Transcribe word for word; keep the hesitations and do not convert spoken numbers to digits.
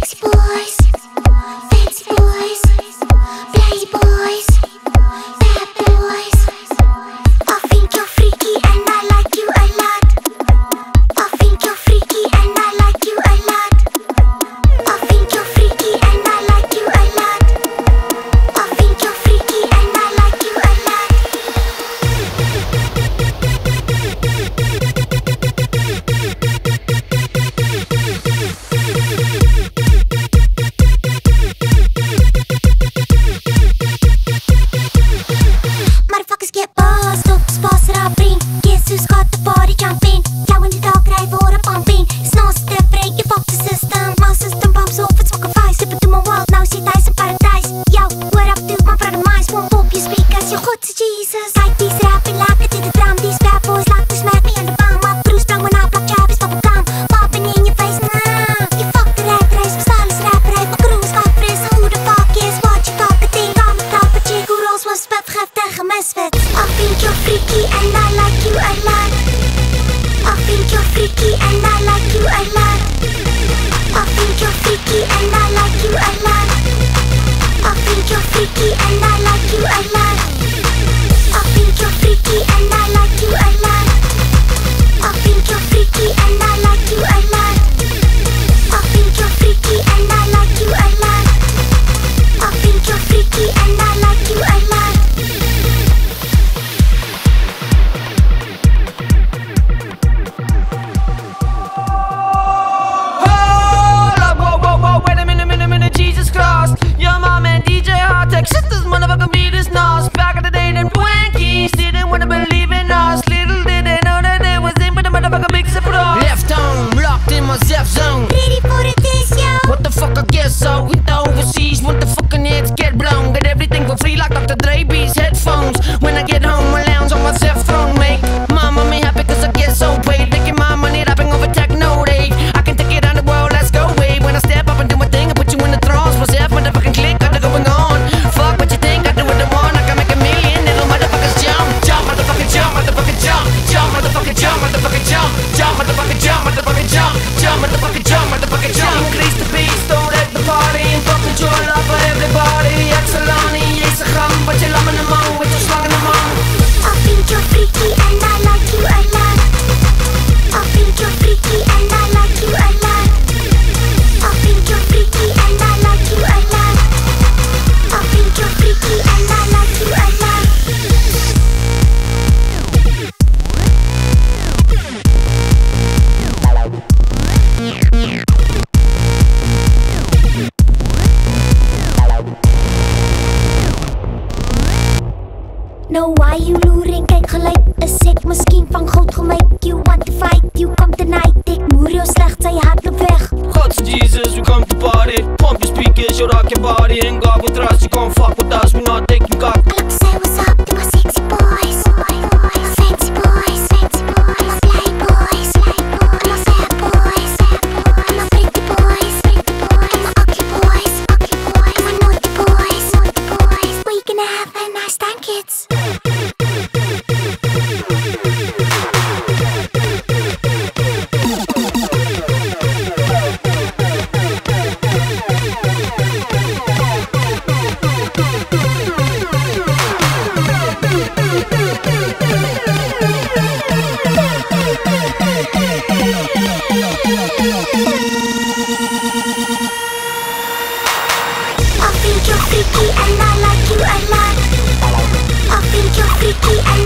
I think you're freaky and I like you a lot. I think you're freaky and